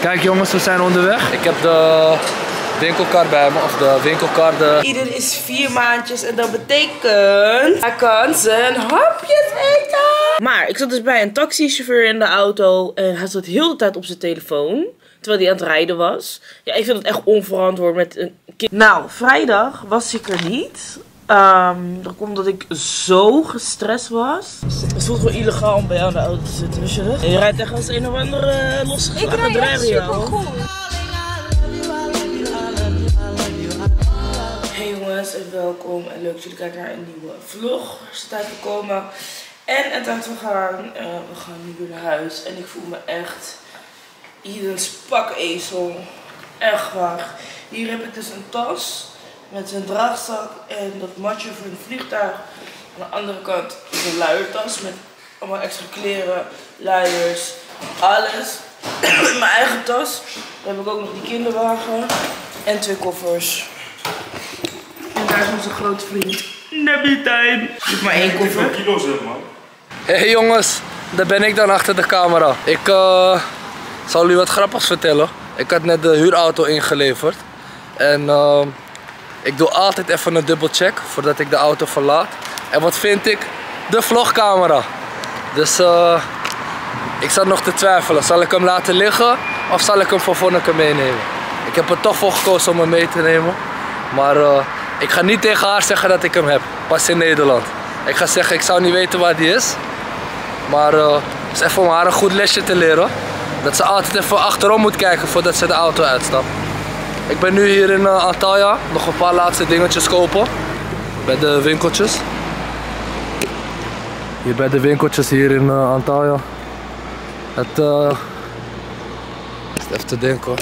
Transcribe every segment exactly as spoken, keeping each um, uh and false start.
Kijk jongens, we zijn onderweg. Ik heb de winkelkar bij me, of de winkelkar de... Ieder is vier maandjes en dat betekent... Hij kan zijn hapjes eten! Maar ik zat dus bij een taxichauffeur in de auto en hij zat heel de tijd op zijn telefoon. Terwijl hij aan het rijden was. Ja, ik vind het echt onverantwoord met een kind. Nou, vrijdag was ik er niet. Um, dat komt omdat ik zo gestrest was. Het voelt wel illegaal om bij jou in de auto te zitten. Dus je, je rijdt echt als een of andere uh, losse gelaten drijver. Ik rijd echt supergoed. Hey jongens en welkom. En leuk dat jullie kijken naar een nieuwe vlog. Het is tijd voor komen. En het tijd voor gaan. Uh, we gaan nu weer naar huis. En ik voel me echt... Aedens pakezel. Echt waar. Hier heb ik dus een tas met zijn draagzak en dat matje voor een vliegtuig. Aan de andere kant is een luiertas met allemaal extra kleren, luiers, alles. Mijn eigen tas. Dan heb ik ook nog die kinderwagen en twee koffers. En daar is onze grote vriend Nappy Time. Ik heb maar één koffer. Ik heb kilo's zeg man. Hey jongens, daar ben ik dan achter de camera. Ik uh... Ik zal jullie wat grappigs vertellen. Ik had net de huurauto ingeleverd. En uh, ik doe altijd even een dubbelcheck voordat ik de auto verlaat. En wat vind ik? De vlogcamera. Dus uh, ik zat nog te twijfelen. Zal ik hem laten liggen of zal ik hem voor Vonneke meenemen? Ik heb er toch voor gekozen om hem mee te nemen. Maar uh, ik ga niet tegen haar zeggen dat ik hem heb. Pas in Nederland. Ik ga zeggen, ik zou niet weten waar die is. Maar het uh, is even om haar een goed lesje te leren. Dat ze altijd even achterom moet kijken voordat ze de auto uitstapt. Ik ben nu hier in uh, Antalya. Nog een paar laatste dingetjes kopen. Bij de winkeltjes. Hier bij de winkeltjes hier in uh, Antalya. Het... Uh... Even te denken hoor.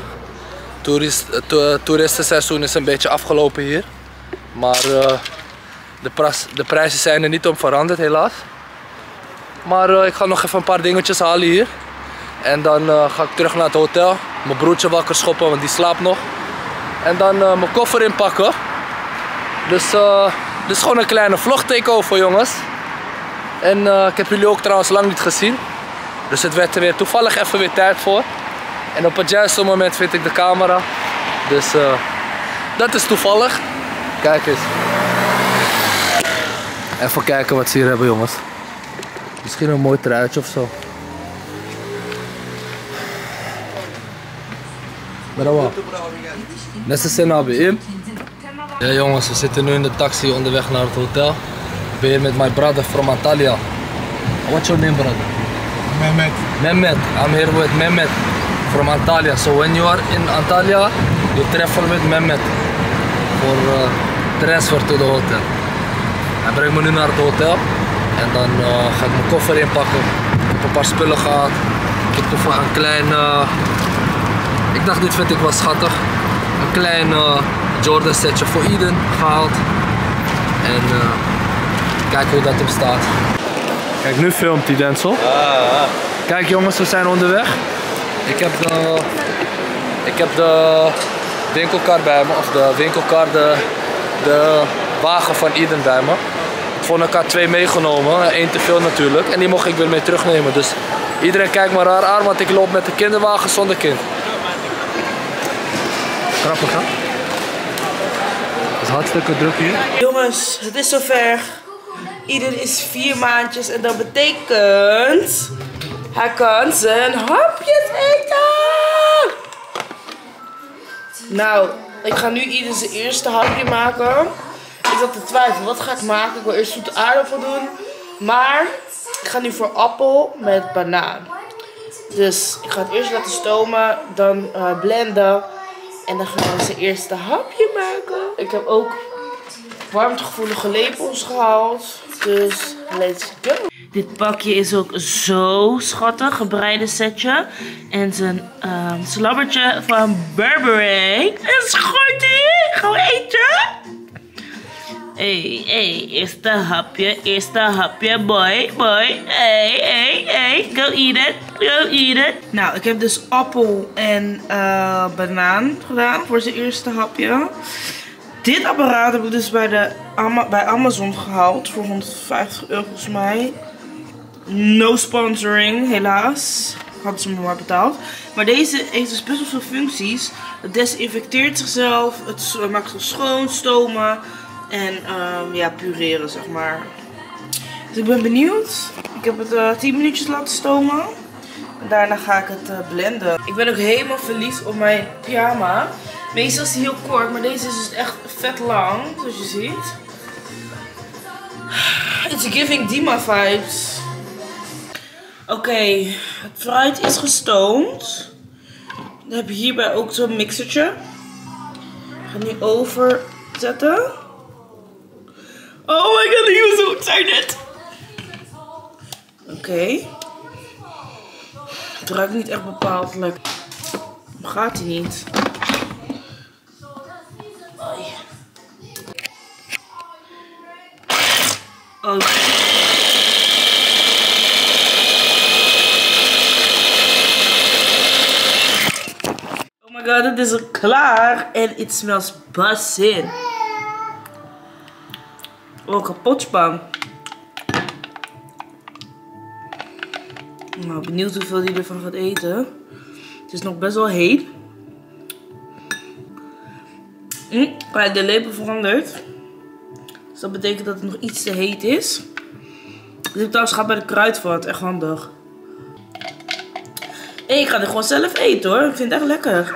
Toerist, het uh, toeristenseizoen is een beetje afgelopen hier. Maar uh, de, de prijzen zijn er niet om veranderd helaas. Maar uh, ik ga nog even een paar dingetjes halen hier. En dan uh, ga ik terug naar het hotel, mijn broertje wakker schoppen, want die slaapt nog. En dan uh, mijn koffer inpakken. Dus uh, dit is gewoon een kleine vlog takeover jongens. En uh, ik heb jullie ook trouwens lang niet gezien. Dus het werd er weer toevallig even weer tijd voor. En op het juiste moment vind ik de camera. Dus uh, dat is toevallig. Kijk eens. Even kijken wat ze hier hebben jongens. Misschien een mooi truitje of zo. Net als in. Ja jongens, we zitten nu in de taxi onderweg naar het hotel. Ik ben hier met mijn brother from Antalya. What's your name brother? Mehmet. Mehmet. I'm here with Mehmet from Antalya. So when you are in Antalya, you travel with Mehmet for uh, transfer to the hotel. Hij brengt me nu naar het hotel en dan uh, ga ik mijn koffer inpakken. Ik heb een paar spullen gehad. Ik heb even een klein... Uh, Ik dacht, dit vind ik wel schattig. Een klein uh, Jordan setje voor Aeden gehaald. En uh, kijk hoe dat hem staat. Kijk, nu filmt die Denzel. Ah, ah. Kijk jongens, we zijn onderweg. Ik heb de, ik heb de winkelkar bij me, of de winkelkar, de, de wagen van Aeden bij me. Voor elkaar twee meegenomen, één te veel natuurlijk. En die mocht ik weer mee terugnemen. Dus iedereen kijkt me raar aan, want ik loop met de kinderwagen zonder kind. Grappig hè? Het is hartstikke druk hier. Jongens, het is zover. Aeden is vier maandjes en dat betekent... Hij kan zijn hapjes eten! Nou, ik ga nu Aeden zijn eerste hapje maken. Ik zat te twijfelen, wat ga ik maken? Ik wil eerst zoete aardappel doen. Maar ik ga nu voor appel met banaan. Dus ik ga het eerst laten stomen, dan uh, blenden. En dan gaan we zijn eerste hapje maken. Ik heb ook warmtegevoelige lepels gehaald. Dus let's go. Dit pakje is ook zo schattig. Gebreide setje. En zijn uh, slabbertje van Burberry. Is goed hier. Gaan we eten? Hey, hey, eerste hapje, eerste hapje, boy, boy. Hey, hey, hey, go eat it, go eat it. Nou, ik heb dus appel en uh, banaan gedaan voor zijn eerste hapje. Dit apparaat heb ik dus bij, de Ama bij Amazon gehaald voor honderdvijftig euro volgens mij. No sponsoring, helaas. hadden ze me maar betaald. Maar deze heeft dus best wel veel functies. Het desinfecteert zichzelf, het maakt het schoon, stomen en um, ja, pureren, zeg maar. Dus ik ben benieuwd. Ik heb het uh, tien minuutjes laten stomen. Daarna ga ik het uh, blenden. Ik ben ook helemaal verliefd op mijn pyjama. Meestal is die heel kort, maar deze is dus echt vet lang, zoals je ziet. It's giving Dima vibes. Oké, okay, het fruit is gestoomd. Dan heb je hierbij ook zo'n mixertje. Ik ga het nu overzetten. Oh my god, ik was zo excited. Oké. Okay. Het ruikt niet echt bepaald lekker. Maar gaat hij niet? Oh, yeah. Oh. God, het is al klaar en het smells bassin. Oh, kapotspam. Nou, benieuwd hoeveel die ervan gaat eten. Het is nog best wel heet. Mm, maar de lepel verandert. Dus dat betekent dat het nog iets te heet is. Dus ik trouwens ga bij de Kruidvat, echt handig. En ik ga dit gewoon zelf eten hoor, ik vind het echt lekker.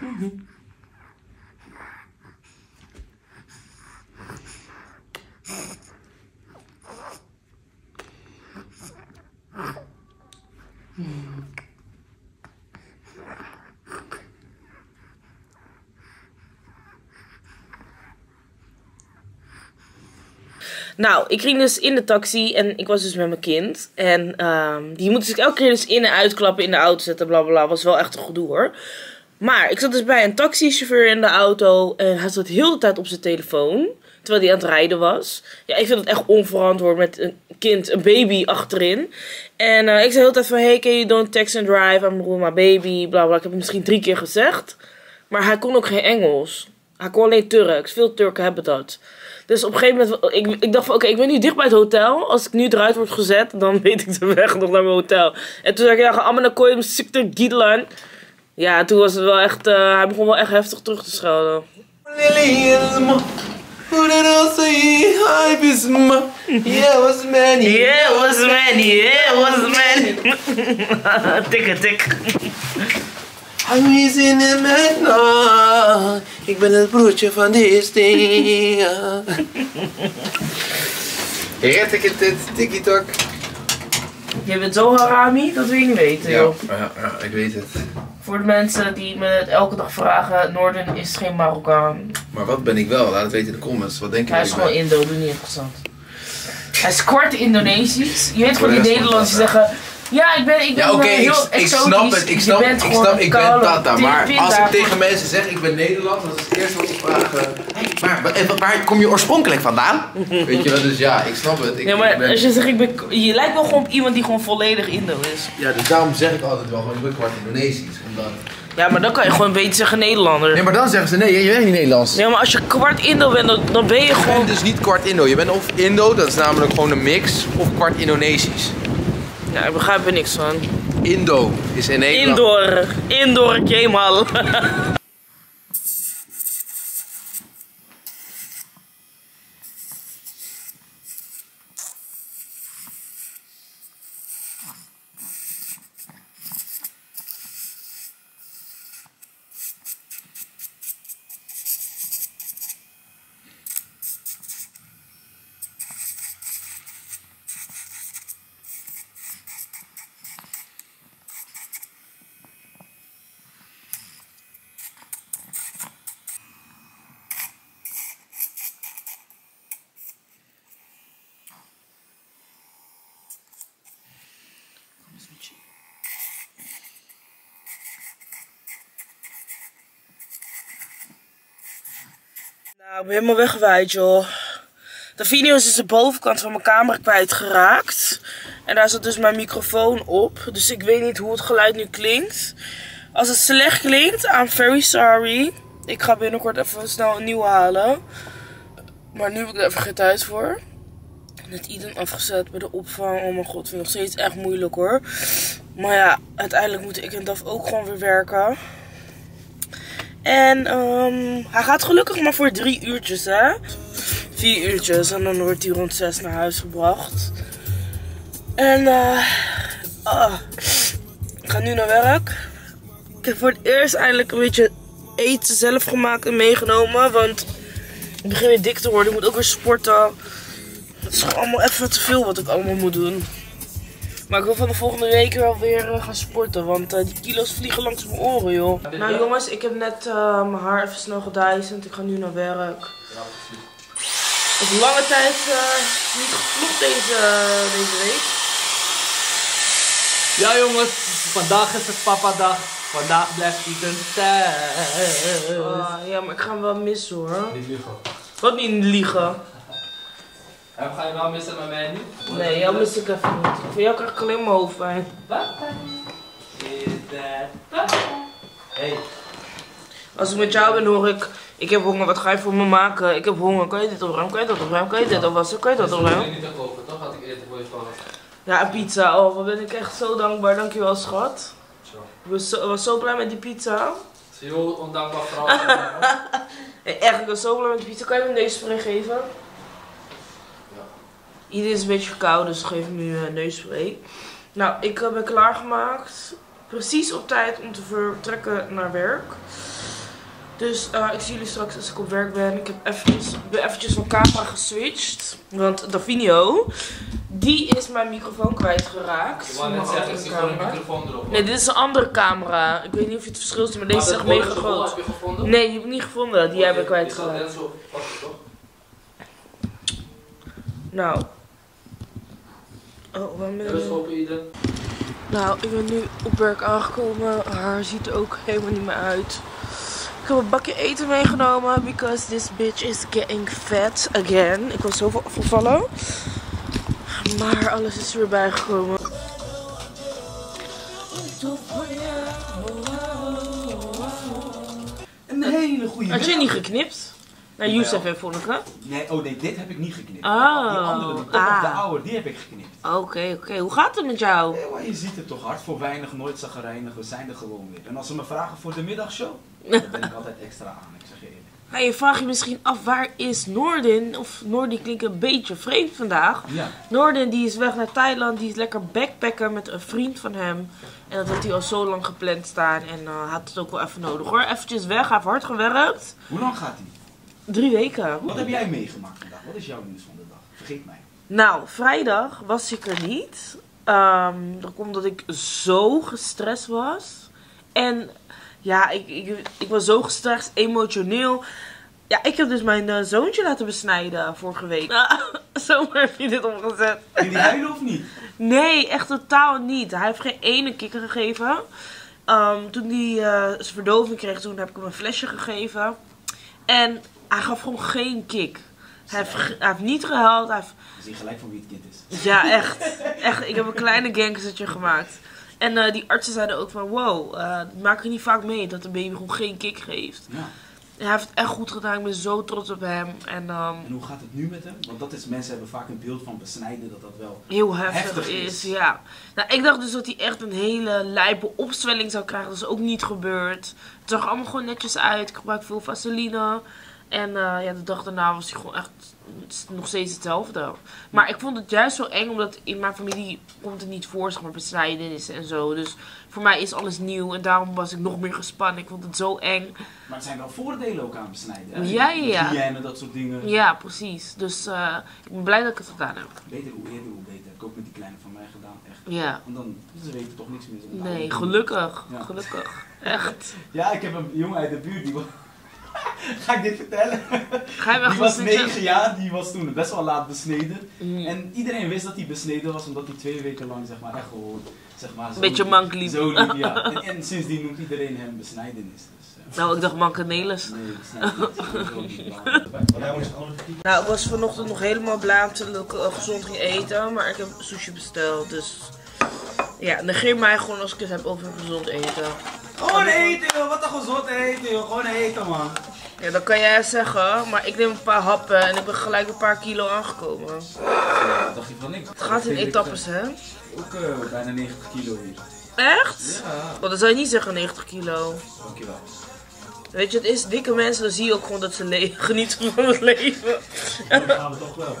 Mm-hmm. Nou, ik ging dus in de taxi en ik was dus met mijn kind. En um, die moet dus elke keer dus in en uitklappen, in de auto zetten, blablabla. Was wel echt een gedoe hoor. Maar ik zat dus bij een taxichauffeur in de auto en hij zat heel de tijd op zijn telefoon. Terwijl hij aan het rijden was. Ja, ik vind het echt onverantwoord met een kind, een baby achterin. En uh, ik zei heel de tijd van, hey, can you don't text and drive? I'm with my baby, blablabla. Ik heb het misschien drie keer gezegd. Maar hij kon ook geen Engels. Hij kon alleen Turks. Veel Turken hebben dat. Dus op een gegeven moment, ik, ik dacht van, oké, okay, ik ben nu dicht bij het hotel. Als ik nu eruit word gezet, dan weet ik de weg nog naar mijn hotel. En toen zei ik, ja, ga allemaal naar Koyim, Sikter Gidelan. Ja, toen was het wel echt, uh, hij begon wel echt heftig terug te schelden. Yeah, was many. Yeah, was many. Yeah, was many. Tikke, tik. I'm in the midnight. Ik ben het broertje van deze ding. Red ik het, tikkie-tok. Je bent zo harami, dat wil je niet weten, joh. Ja, ja, ik weet het. Voor de mensen die me elke dag vragen, Noordin is geen Marokkaan. Maar wat ben ik wel? Laat het weten in de comments. Wat denk je? Hij is gewoon Indo, doe niet interessant. Hij is kwart Indonesisch. Je weet gewoon die Nederlanders die zeggen... Ja, ik ben, ik ben ja, okay, heel ik, ik snap het, ik snap, ik snap, ik ben Tata, maar als ik tegen mensen zeg ik ben Nederlands, dat is het eerste wat ze vragen. Maar waar, waar kom je oorspronkelijk vandaan? Weet je wel, dus ja, ik snap het. Ik, ja, maar ik ben... als je zegt, ik ben, je lijkt wel gewoon op iemand die gewoon volledig Indo is. Ja, dus daarom zeg ik altijd wel, ik ben kwart Indonesisch. Omdat... Ja, maar dan kan je gewoon beter zeggen Nederlander. Nee, maar dan zeggen ze nee, je bent niet Nederlands. Ja, maar als je kwart Indo bent, dan, dan ben je gewoon... Je bent dus niet kwart Indo, je bent of Indo, dat is namelijk gewoon een mix, of kwart Indonesisch. Ja, ik begrijp er niks van. Indo is in Nederland. Indoor. Indoor Kemal. Ik ben helemaal weggewaaid joh. De video is dus de bovenkant van mijn camera kwijtgeraakt. En daar zat dus mijn microfoon op. Dus ik weet niet hoe het geluid nu klinkt. Als het slecht klinkt, I'm very sorry. Ik ga binnenkort even snel een nieuwe halen. Maar nu heb ik er even geen tijd voor. Net Aeden afgezet bij de opvang. Oh mijn god, vind ik nog steeds echt moeilijk hoor. Maar ja, uiteindelijk moeten ik en Daf ook gewoon weer werken. En um, hij gaat gelukkig maar voor drie uurtjes hè. Vier uurtjes en dan wordt hij rond zes naar huis gebracht. En uh, oh, ik ga nu naar werk. Ik heb voor het eerst eindelijk een beetje eten zelf gemaakt en meegenomen. Want ik begin weer dik te worden. Ik moet ook weer sporten. Het is gewoon allemaal even te veel wat ik allemaal moet doen. Maar ik wil van de volgende week wel weer uh, gaan sporten. Want uh, die kilo's vliegen langs mijn oren joh. Nou jongens, ik heb net uh, mijn haar even snel gedijsend. Ik ga nu naar werk. Ik heb lange tijd uh, niet gevlogd deze, uh, deze week. Ja jongens, vandaag is het papa dag. Vandaag blijft Aeden thuis. Uh, ja, maar ik ga hem wel missen hoor. Niet liegen. Wat niet liegen? En ga je wel missen met mij niet? Nee, jou mis ik even niet. Voor jou krijg ik alleen mijn hoofdpijn. Papa, is dat papa? Hey. Als ik met jou ben hoor ik, ik heb honger, wat ga je voor me maken? Ik heb honger, kan je dit opruimen, kan je dat opruimen, kan je dit opwassen, kan je dat opruimen? Ik ben niet te kopen, toch had ik eten voor je van. Ja, pizza, oh, wat ben ik echt zo dankbaar, dankjewel schat. Zo. Ik was zo, was zo blij met die pizza. Zie je hoe ondankbaar vrouw. Nee, echt, ik was zo blij met die pizza. Kan je hem neuspray geven? Ja. Iedereen is een beetje koud, dus geef hem nu een neuspray. Nou, ik ben klaargemaakt. Precies op tijd om te vertrekken naar werk. Dus uh, ik zie jullie straks als ik op werk ben. Ik heb eventjes, ben eventjes van camera geswitcht. Want Davinio, die is mijn microfoon kwijtgeraakt. Ik wou net zeggen, ik zie gewoon een microfoon erop. Hoor. Nee, dit is een andere camera. Ik weet niet of je het verschil ziet, maar deze is echt mega groot. Heb je gevonden? Nee, die heb ik niet gevonden. Die hebben ik kwijtgeraakt. Ik zal net zo passen, toch? Nou. Oh, waar ben je? Nou, ik ben nu op werk aangekomen. Haar ziet er ook helemaal niet meer uit. Ik heb een bakje eten meegenomen, because this bitch is getting fat again. Ik was zoveel afgevallen, maar alles is weer bijgekomen. Een hele goede. Had je niet geknipt? Naar Youssef en Vonneke? Nee, oh nee, dit heb ik niet geknipt. Oh. Die andere, die kop op de oude, die heb ik geknipt. Oké, okay, oké. Okay. Hoe gaat het met jou? Nee, maar je ziet het toch hard voor weinig, nooit zagrijnig. We zijn er gewoon weer. En als ze me vragen voor de middagshow, dan ben ik altijd extra aan, ik zeg je eerlijk. Nou, je vraagt je misschien af, waar is Noordin? Of Noordin klinkt een beetje vreemd vandaag. Ja. Noordin die is weg naar Thailand, die is lekker backpacken met een vriend van hem. En dat had hij al zo lang gepland staan en uh, had het ook wel even nodig hoor. Eventjes weg, hij heeft hard gewerkt. Hoe lang gaat hij? Drie weken. Wat heb jij meegemaakt vandaag? Wat is jouw nieuws van de dag? Vergeet mij. Nou, vrijdag was ik er niet. Um, dat komt omdat ik zo gestrest was. En ja, ik, ik, ik was zo gestrest, emotioneel. Ja, ik heb dus mijn uh, zoontje laten besnijden vorige week. Uh, Zomaar heb je dit omgezet. Vind je huilen of niet? Nee, echt totaal niet. Hij heeft geen ene kikker gegeven. Um, toen hij uh, zijn verdoving kreeg, toen heb ik hem een flesje gegeven. En hij gaf gewoon geen kick. Hij heeft, hij heeft niet gehuild. Hij heeft... Je ziet gelijk van wie het kind is. Ja, echt. Echt. Ik heb een kleine gangstertje gemaakt. En uh, die artsen zeiden ook van, wow, uh, dat maak je niet vaak mee dat de baby gewoon geen kick geeft. Ja. Hij heeft het echt goed gedaan. Ik ben zo trots op hem. En, um... en hoe gaat het nu met hem? Want dat is, mensen hebben vaak een beeld van besnijden dat dat wel heel heftig, heftig is. is. Ja. Nou, ik dacht dus dat hij echt een hele lijpe opzwelling zou krijgen. Dat is ook niet gebeurd. Het zag allemaal gewoon netjes uit. Ik gebruik veel vaseline. En uh, ja, de dag daarna was hij gewoon echt nog steeds hetzelfde. Maar ik vond het juist zo eng, omdat in mijn familie komt het niet voor, zeg maar, besnijdenis en zo. Dus voor mij is alles nieuw en daarom was ik nog meer gespannen. Ik vond het zo eng. Maar er zijn wel voordelen ook aan besnijden. Hè? Ja, ja, ja. Hygiëne, dat soort dingen. Ja, precies. Dus uh, ik ben blij dat ik het gedaan heb. Beter hoe eerder, hoe beter. Ik heb ook met die kleine van mij gedaan, echt. Ja. En dan, ze weten toch niks meer. Nee, gelukkig. Ja. Gelukkig. Echt. Ja, ik heb een jongen uit de buurt die... Ga ik dit vertellen? Ga je wel die was negen jaar, die was toen best wel laat besneden. Mm. En iedereen wist dat hij besneden was, omdat hij twee weken lang, zeg maar, echt gewoon, zeg maar, zo beetje mank liep. Zo liep, ja. En, en sindsdien noemt iedereen hem besnijdenis. Dus, uh, Nou, ik dacht mankanelis. Nee, nou, ik was vanochtend nog helemaal blaamte dat ik uh, gezond ging eten, maar ik heb sushi besteld, dus... Ja, negeer mij gewoon als ik het heb over gezond eten. Gewoon eten joh, wat een gezond eten joh, gewoon eten man. Ja, dat kan jij zeggen, maar ik neem een paar happen en ik ben gelijk een paar kilo aangekomen. Ja, dacht je van niks. Het gaat in etappes hè. Ook uh, bijna negentig kilo hier. Echt? Ja. Oh, dat zou je niet zeggen, negentig kilo. Dankjewel. Weet je, het is dikke mensen, dan zie je ook gewoon dat ze genieten van het leven. Ja, dat gaan we toch wel.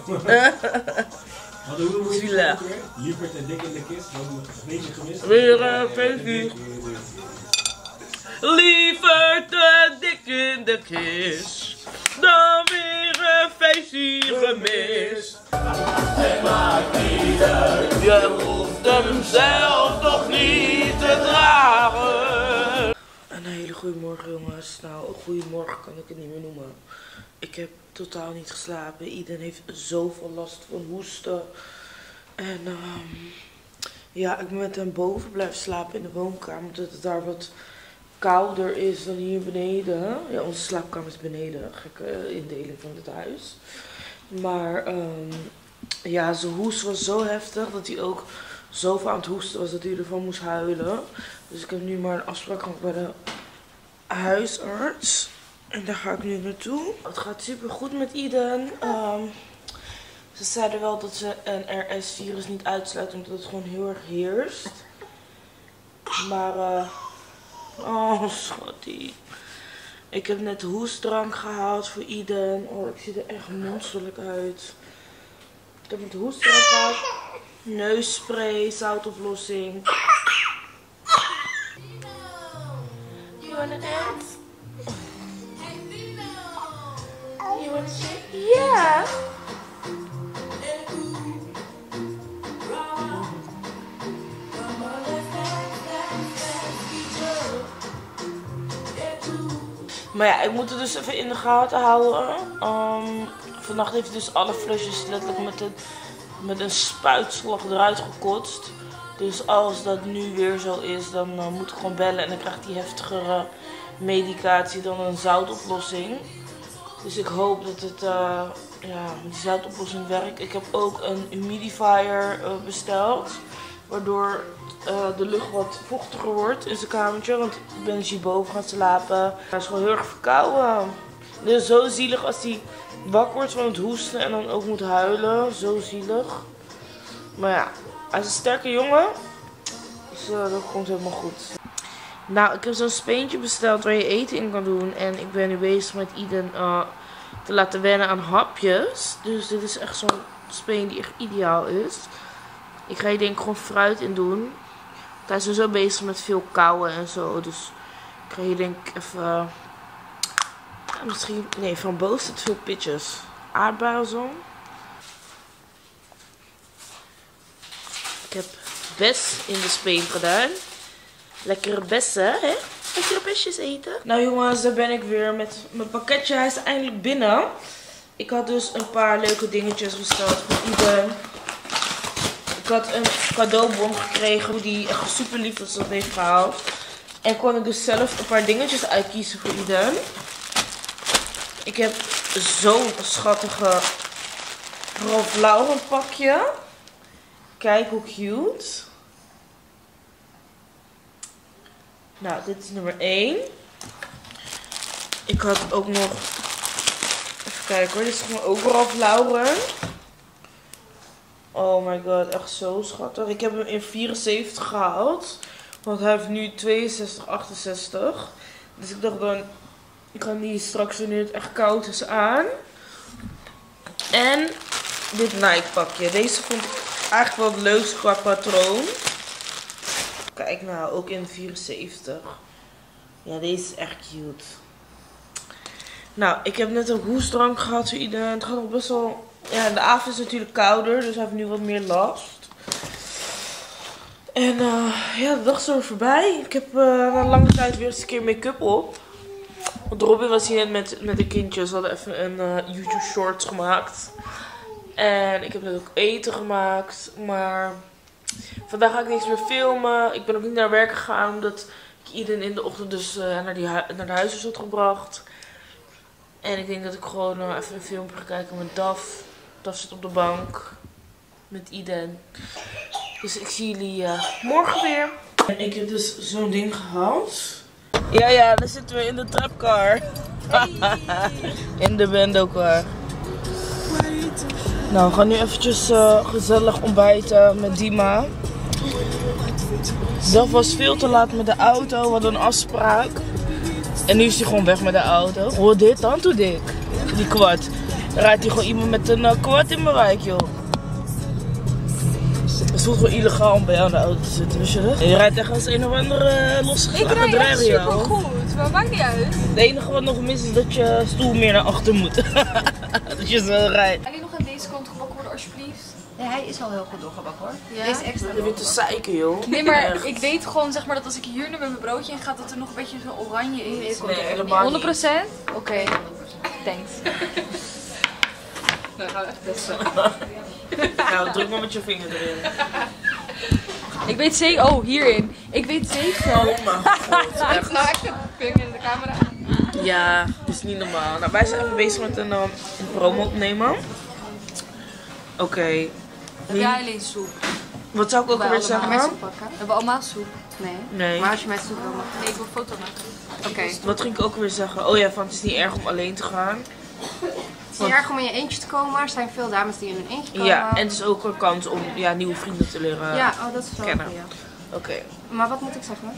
Wat hoe noemen we het ook weer? Lievert en dik in de kist, dan hebben we een beetje gemist. Weer een baby. Lievert en dik in de kist, dan weer een feestje gemist. Het maakt niet uit, je hoeft hem zelf nog niet te dragen. Een hele goede morgen jongens, nou een goede morgen kan ik het niet meer noemen. Ik heb totaal niet geslapen, iedereen heeft zoveel last van hoesten. En um, ja, ik ben met hem boven blijven slapen in de woonkamer, omdat het daar wat... kouder is dan hier beneden. Ja, onze slaapkamer is beneden. Gekke indeling van het huis. Maar um, ja, zijn hoest was zo heftig dat hij ook zoveel aan het hoesten was dat hij ervan moest huilen. Dus ik heb nu maar een afspraak gehad bij de huisarts. En daar ga ik nu naartoe. Het gaat super goed met Aeden. Um, ze zeiden wel dat ze een R S virus niet uitsluit omdat het gewoon heel erg heerst. Maar... Uh, oh, schattie. Ik heb net hoestdrank gehaald voor Aeden. Oh, ik zie er echt monsterlijk uit. Ik heb net hoestdrank gehaald. Neusspray, zoutoplossing. You wanna dance? You wanna shake? Yeah! Maar ja, ik moet het dus even in de gaten houden. Um, vannacht heeft hij dus alle flesjes letterlijk met een, met een spuitslag eruit gekotst. Dus als dat nu weer zo is, dan uh, moet ik gewoon bellen. En dan krijgt hij heftigere medicatie dan een zoutoplossing. Dus ik hoop dat het, uh, ja, die zoutoplossing werkt. Ik heb ook een humidifier uh, besteld. Waardoor uh, de lucht wat vochtiger wordt in zijn kamertje. Want ik ben dus hierboven gaan slapen. Hij is gewoon heel erg verkouden. Dus zo zielig als hij wakker wordt van het hoesten en dan ook moet huilen. Zo zielig. Maar ja, hij is een sterke jongen. Dus uh, dat komt helemaal goed. Nou, ik heb zo'n speentje besteld waar je eten in kan doen. En ik ben nu bezig met Aeden uh, te laten wennen aan hapjes. Dus dit is echt zo'n speen die echt ideaal is. Ik ga hier denk ik gewoon fruit in doen. Want hij is sowieso bezig met veel kauwen en zo. Dus ik ga hier denk ik even... Uh, misschien... Nee, van boven zit veel pitjes. Aardbeien of zo. Ik heb bes in de speen gedaan. Lekkere bessen, hè? Heb je besjes eten? Nou jongens, daar ben ik weer met mijn pakketje. Hij is eindelijk binnen. Ik had dus een paar leuke dingetjes besteld voor Aeden. Ik had een cadeaubon gekregen, hoe die echt super lief dat ze dat heeft gehaald. En kon ik dus zelf een paar dingetjes uitkiezen voor Aeden. Ik heb zo'n schattige Ralph Lauren pakje. Kijk hoe cute. Nou, dit is nummer één. Ik had ook nog... Even kijken hoor, dit is gewoon ook Ralph Lauren. Oh my god, echt zo schattig. Ik heb hem in vierenzeventig gehaald. Want hij heeft nu tweeënzestig, achtenzestig. Dus ik dacht dan, ik kan die straks wanneer het echt koud is aan. En dit Nike pakje. Deze vond ik eigenlijk wel het leukste qua patroon. Kijk nou, ook in vierenzeventig. Ja, deze is echt cute. Nou, ik heb net een hoestdrank gehad voor Aeden. Het gaat nog best wel... Ja, de avond is natuurlijk kouder, dus hij heeft nu wat meer last. En uh, ja, de dag is er voorbij. Ik heb uh, na lange tijd weer eens een keer make-up op. Want Robin was hier net met, met de kindjes. We hadden even een uh, YouTube shorts gemaakt. En ik heb net ook eten gemaakt. Maar vandaag ga ik niks meer filmen. Ik ben ook niet naar werk gegaan, omdat Iedereen in de ochtend dus uh, naar, die naar de huisarts gebracht. En ik denk dat ik gewoon uh, even een filmpje ga kijken met Daf. Daf zit op de bank. Met Aeden. Dus ik zie jullie uh, morgen weer. En ik heb dus zo'n ding gehaald. Ja, ja, dan zitten we in de trapcar. Hey. In de bendocar. Nou, we gaan nu eventjes uh, gezellig ontbijten met Dima. Dat was veel te laat met de auto, we hadden een afspraak. En nu is hij gewoon weg met de auto. Hoor dit dan, doe dik. Die kwart. Rijdt hij gewoon iemand met een uh, kwart in mijn wijk, joh. Het voelt gewoon illegaal om bij jou in de auto te zitten, weet je dat? Je rijdt echt als een of andere uh, losgeslagen drijver. Het is super goed, maar maakt niet uit. Het enige wat nog mis is dat je stoel meer naar achter moet. Dat je zo rijdt. Kan je nog aan deze kant gebakken worden, alsjeblieft? Nee, hij is al heel goed doorgebakken hoor. Ja? Deze extra. Je bent te zeiken, joh. Nee, maar echt. Ik weet gewoon zeg maar dat als ik hier nu met mijn broodje in ga, dat er nog een beetje zo oranje in is. Nee, helemaal niet. honderd procent? Oké, okay. Thanks. Nou, gaan we echt testen. Nou, druk maar met je vinger erin. Ik weet zeker... Oh, hierin. Ik weet zeker... Oh mijn god. Hij heeft nou echt een vinger in de camera. Ja, dat is niet normaal. Nou, wij zijn even bezig met een, um, een promo opnemen. Oké. Okay. Heb jij alleen soep? Wat zou ik ook alweer zeggen? Met soep pakken? We hebben allemaal soep. Nee. nee. Maar als je met soep wil maken. Nee, ik wil foto maken. Oké. Okay. Wat ging ik ook weer zeggen? Oh ja, van het is niet erg om alleen te gaan. Het is niet erg om in je eentje te komen, maar er zijn veel dames die in hun eentje komen. Ja, en het is ook een kans om ja, nieuwe vrienden te leren ja, oh, dat is wel kennen. Ja. Oké. Okay. Maar wat moet ik zeggen?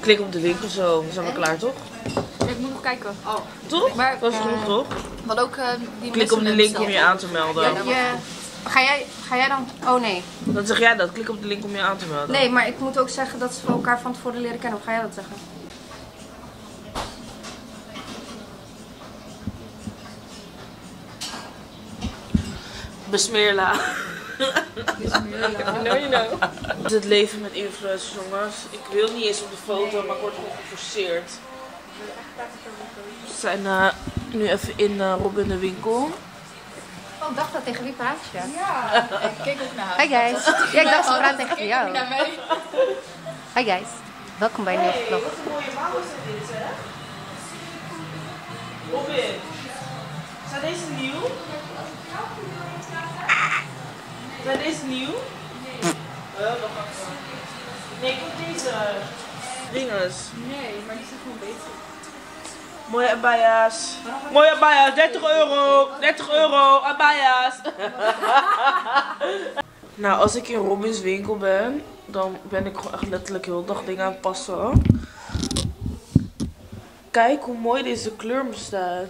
Klik op de link of zo, dan zijn we en? klaar toch? Ik moet nog kijken. Oh. Toch? Maar, dat is genoeg uh, toch? Wat ook, uh, die klik op de link bestellen. om je aan te melden. Ja, je, ga, jij, ga jij dan? Oh nee. Dan zeg jij dat, klik op de link om je aan te melden. Nee, maar ik moet ook zeggen dat ze elkaar van tevoren leren kennen. Of ga jij dat zeggen? Besmeerla. Besmeerla. No, you know. Het leven met influencers, jongens. Ik wil niet eens op de foto, maar ik word gewoon geforceerd. We zijn uh, nu even in uh, Robin de winkel. Oh, ik dacht dat tegen wie praat je? Ja, ik kijk ook naar haar. Hi guys. Ja, ik dacht ze praat tegen jou. Hi guys. Welkom bij een nieuwe vlog. Wat een mooie mouw is dit, hè? Robin, zijn deze nieuw? Zijn deze nieuw? Nee. Uh, nog even. Nee, ik wil deze ringers. Nee, maar die zijn gewoon beter. Mooie abayas. Mooie abayas, dertig euro. dertig euro, abayas. Nou, als ik in Robins winkel ben, dan ben ik gewoon echt letterlijk heel dag dingen aan het passen. Kijk hoe mooi deze kleur bestaat.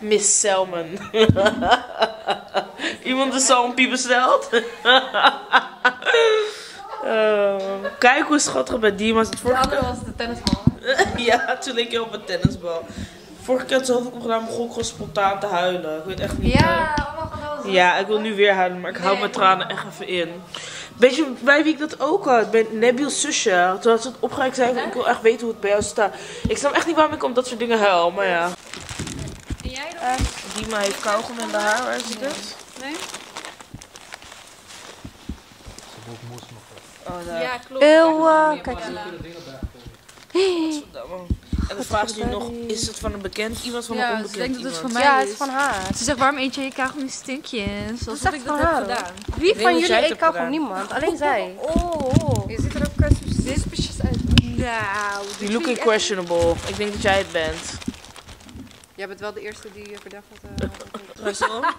Miss Selman. Iemand is al een pie besteld. uh, kijk hoe schattig bij Dima was het vorige keer. was de tennisbal. Ja, toen leek je op een tennisbal. Vorige keer had ze zoveel opgedaan, begon ik gewoon spontaan te huilen. Ik weet echt niet. Ja, uh... ja ik wil nu weer huilen, maar ik nee. hou mijn tranen echt even in. Weet je bij wie ik dat ook had? Bij Nebil's zusje. Toen had ze het opgereikt, zei ik, ik wil echt weten hoe het bij jou staat. Ik snap echt niet waarom ik om dat soort dingen huil, maar ja. Uh, Dima heeft kauwgom in de haar, waar zit het? Nee. Oh, daar. Ja, klopt. Eeuw, kijk. En de vraag is nu nog, is het van een bekend iemand van een onbekend iemand? Ja, ik denk dat het van mij is. Ja, het is van haar. Ze zegt, waarom eet je je kauwgom in stinkjes? Zoals dat ik dat heb gedaan. Wie van jullie eet kauwgom? Niemand, alleen zij. Oh, je ziet er ook suspicious uit. Nou, you looking questionable. Ik denk dat jij het bent. Jij bent wel de eerste die je verdacht had. Uh, Russel? Ja.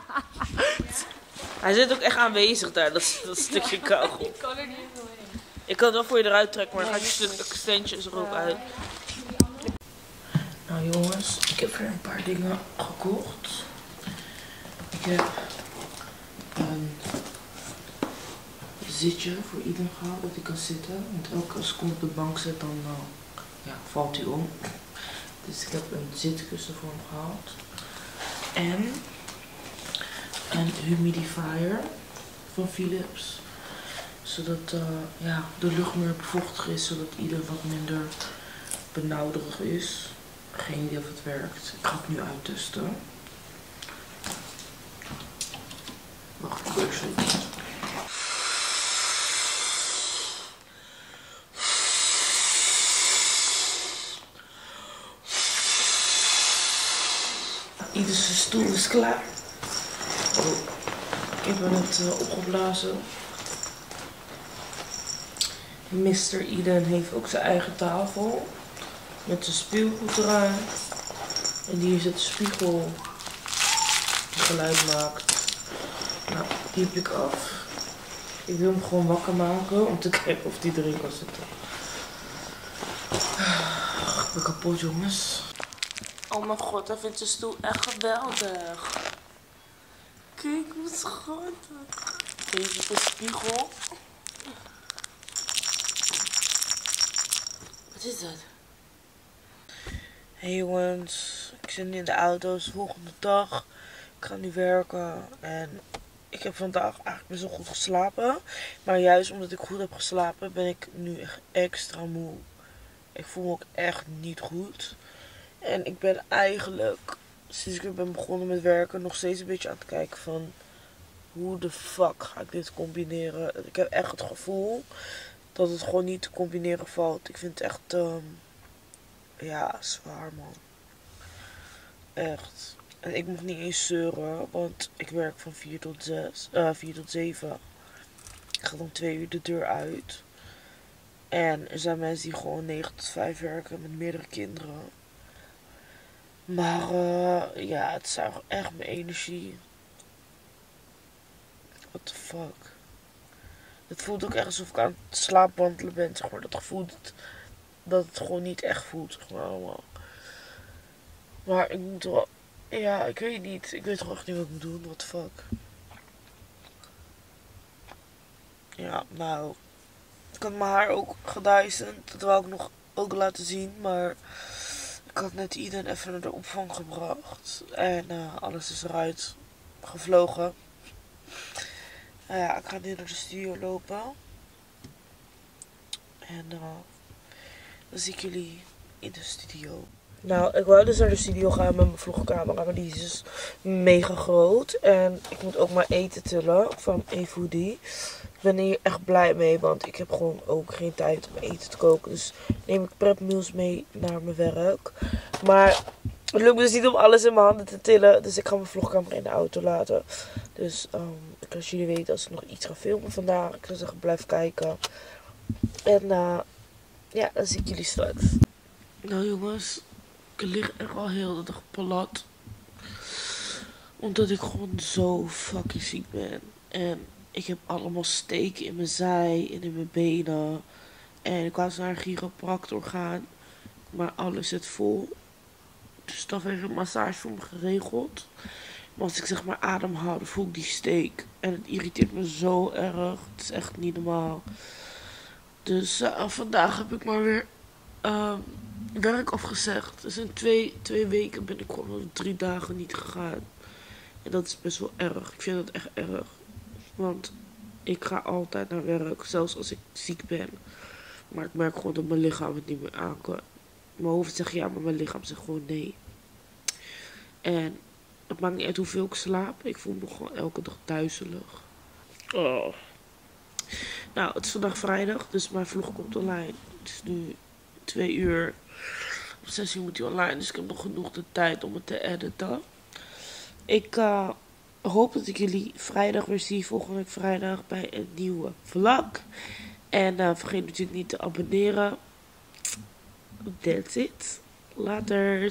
Hij zit ook echt aanwezig daar, dat, dat stukje kauwgom. Ik kan er niet veel in. Ik kan het wel voor je eruit trekken, maar dan gaat je steentjes er ook uit. Nou jongens, ik heb weer een paar dingen gekocht. Ik heb een zitje voor iedereen gehaald dat ik kan zitten. Want elke als ik op de bank zit, dan uh, ja, valt hij om. Dus ik heb een zitkussen voor hem gehaald. En een humidifier van Philips. Zodat uh, ja, de lucht meer bevochtig is, zodat ieder wat minder benauwderig is. Geen idee of het werkt. Ik ga het nu uittesten. Wacht, ik doe het zo. stoel is klaar. Oh, ik ben het uh, opgeblazen. mister Aeden heeft ook zijn eigen tafel. Met zijn speelgoed eraan. En hier zit een spiegel die geluid maakt. Nou, die heb ik af. Ik wil hem gewoon wakker maken om te kijken of die erin kan zitten. Ik ben kapot, jongens. Oh mijn god, hij vindt zijn stoel echt geweldig. Kijk hoe schattig. Deze is een spiegel. Wat is dat? Hey jongens, ik zit in de auto's. Volgende dag. Ik ga nu werken en ik heb vandaag eigenlijk best wel goed geslapen. Maar juist omdat ik goed heb geslapen ben ik nu echt extra moe. Ik voel me ook echt niet goed. En ik ben eigenlijk, sinds ik ben begonnen met werken, nog steeds een beetje aan het kijken van hoe de fuck ga ik dit combineren. Ik heb echt het gevoel dat het gewoon niet te combineren valt. Ik vind het echt, um, ja, zwaar man. Echt. En ik mag niet eens zeuren, want ik werk van vier tot zes, uh, vier tot zeven. Ik ga om twee uur de deur uit. En er zijn mensen die gewoon negen tot vijf werken met meerdere kinderen. Maar uh, ja, het zuigt echt mijn energie. What the fuck. Het voelt ook echt alsof ik aan het slaapwandelen ben, zeg maar. Dat gevoel dat, dat het gewoon niet echt voelt, zeg maar, allemaal. Maar ik moet wel... Ja, ik weet niet. Ik weet gewoon echt niet wat ik moet doen. What the fuck. Ja, nou... Ik had mijn haar ook geduizend. Dat wou ik nog ook laten zien, maar... Ik had net Aeden even naar de opvang gebracht. En uh, alles is eruit gevlogen. Nou ja, ik ga nu naar de studio lopen. En uh, dan zie ik jullie in de studio. Nou, ik wou dus naar de studio gaan met mijn vlogcamera, maar die is dus mega groot. En ik moet ook maar eten tillen van Evoodie. Ik ben hier echt blij mee, want ik heb gewoon ook geen tijd om eten te koken. Dus neem ik prepmeals mee naar mijn werk. Maar het lukt me dus niet om alles in mijn handen te tillen. Dus ik ga mijn vlogcamera in de auto laten. Dus um, als jullie weten, als ik nog iets ga filmen vandaag, ik zou zeggen blijf kijken. En uh, ja, dan zie ik jullie straks. Nou jongens. Ik lig echt al heel de dag plat. Omdat ik gewoon zo fucking ziek ben. En ik heb allemaal steken in mijn zij en in mijn benen. En ik was naar een chiropractor gaan. Maar alles zit vol. Dus Daf heeft een massage voor me geregeld. Maar als ik zeg maar ademhoud, voel ik die steek. En het irriteert me zo erg. Het is echt niet normaal. Dus uh, vandaag heb ik maar weer... Um, werk afgezegd. Dus in twee, twee weken ben ik gewoon drie dagen niet gegaan. En dat is best wel erg. Ik vind dat echt erg. Want ik ga altijd naar werk. Zelfs als ik ziek ben. Maar ik merk gewoon dat mijn lichaam het niet meer aan kan. Mijn hoofd zegt ja, maar mijn lichaam zegt gewoon nee. En het maakt niet uit hoeveel ik slaap. Ik voel me gewoon elke dag duizelig. Oh. Nou, het is vandaag vrijdag. Dus mijn vlog komt online. Het is nu twee uur. Op zes uur moet hij online, dus ik heb nog genoeg de tijd om het te editen. Ik uh, hoop dat ik jullie vrijdag weer zie, volgende week vrijdag, bij een nieuwe vlog. En uh, vergeet natuurlijk niet te abonneren. That's it. Later.